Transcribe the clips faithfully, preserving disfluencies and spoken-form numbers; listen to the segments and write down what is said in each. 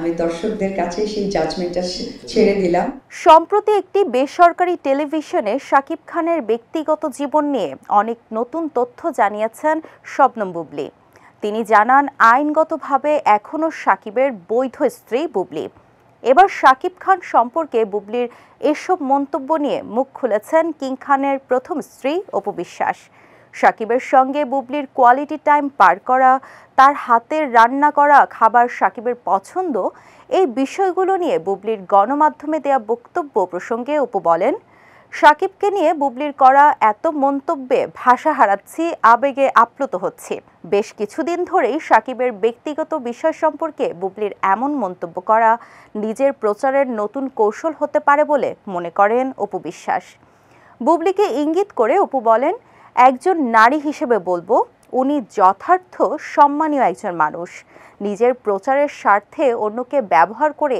আমি দর্শকদের কাছে সেই জাজমেন্টটা ছেড়ে দিলাম। সম্প্রতি একটি বেসরকারি টেলিভিশনে শাকিব খানের ব্যক্তিগত জীবন নিয়ে অনেক নতুন তথ্য জানিয়েছেন শবনম বুবলি। তিনি জানান, আইনগতভাবে এখনও শাকিবের বৈধ স্ত্রী বুবলি। এবার শাকিব খান সম্পর্কে বুবলির এসব মন্তব্য নিয়ে মুখ খুলেছেন কিং খানের প্রথম স্ত্রী অপু বিশ্বাস। শাকিবের সঙ্গে বুবলির কোয়ালিটি টাইম পার করা, তার হাতের রান্না করা খাবার শাকিবের পছন্দ, এই বিষয়গুলো নিয়ে বুবলির গণমাধ্যমে দেয়া বক্তব্য প্রসঙ্গে অপু বলেন, শাকিবকে নিয়ে বুবলির করা এত মন্তব্যে ভাষা হারাচ্ছি, আবেগে আপ্লুত হচ্ছি। বেশ কিছুদিন ধরেই শাকিবের ব্যক্তিগত বিষয় সম্পর্কে বুবলির এমন মন্তব্য করা নিজের প্রচারের নতুন কৌশল হতে পারে বলে মনে করেন অপু বিশ্বাস। বুবলিকে ইঙ্গিত করে অপু বলেন, একজন নারী হিসেবে বলবো উনি যথার্থ সম্মানীয় একজন মানুষ। নিজের প্রচারের স্বার্থে অন্যকে ব্যবহার করে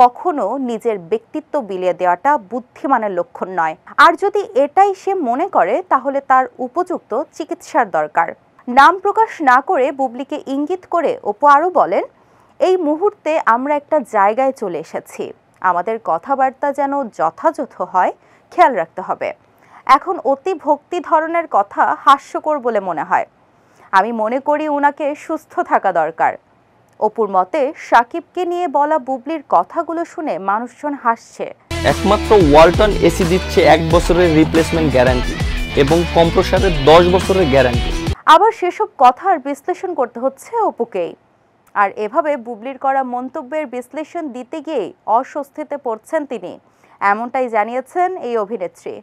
কখনো নিজের ব্যক্তিত্ব বিলিয়ে দেওয়াটা বুদ্ধিমানের লক্ষণ নয়। আর যদি এটাই সে মনে করে, তাহলে তার উপযুক্ত চিকিৎসার দরকার। নাম প্রকাশ না করে বুবলিকে ইঙ্গিত করে অপু আরও বলেন, এই মুহূর্তে আমরা একটা জায়গায় চলে এসেছি, আমাদের কথাবার্তা যেন যথাযথ হয় খেয়াল রাখতে হবে। এখন অতি ভক্তি ধরনের কথা হাস্যকর বলে মনে হয়। আমি মনে করি ওনাকে সুস্থ থাকা দরকার। অপুর মতে, শাকিবকে নিয়ে বলা বুবলির কথাগুলো শুনে মানুষজন হাসছে। একমাত্র ওয়ালটন এসি দিচ্ছে এক বছরের রিপ্লেসমেন্ট গ্যারান্টি এবং কম্প্রেসরের দশ বছরের গ্যারান্টি। আবার সেসব কথার বিশ্লেষণ করতে হচ্ছে অপুকেই। আর এভাবে বুবলির করা মন্তব্যের বিশ্লেষণ দিতে গিয়ে অস্বস্তিতে পড়ছেন তিনি, এমনটাই জানিয়েছেন এই অভিনেত্রী।